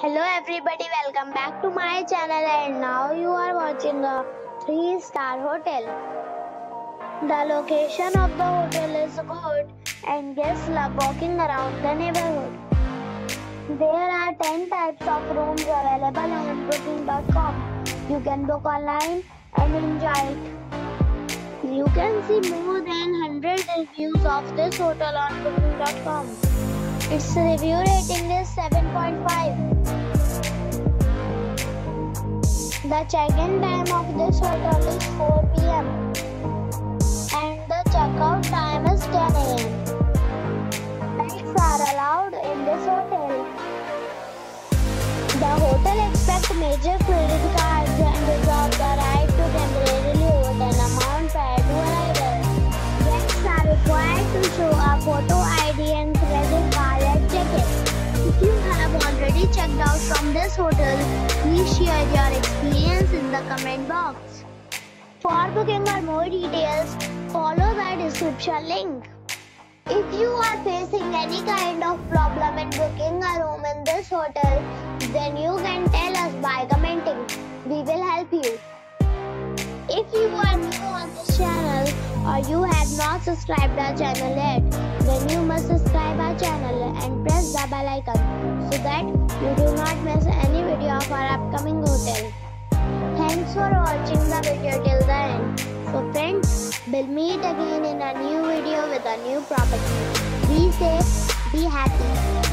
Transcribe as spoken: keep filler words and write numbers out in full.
Hello everybody, welcome back to my channel and now you are watching a three star hotel. The location of the hotel is good and guests love walking around the neighborhood. There are ten types of rooms available on booking dot com. You can book online and enjoy it. You can see more than one hundred reviews of this hotel on booking dot com. Its review rating is seven point five. The check-in time of this hotel is four p m and the check-out time is ten a m Pets are allowed in this hotel. The hotel accepts major credit cards and reserves the right to temporarily hold an amount prior to arrival. Guests are required to show a photo I D and credit card at check-in. If you have already checked out from this hotel, please share your experience in the comment box. For booking or more details, follow the description link. If you are facing any kind of problem in booking a room in this hotel, then you can tell us by commenting. We will help you. If you are new on this channel or you have not subscribed our channel yet, then you must subscribe our channel and press the bell icon so that you do not miss any video of our upcoming hotel. Thanks for watching the video till the end. So friends, we'll meet again in a new video with a new property. Be safe, be happy.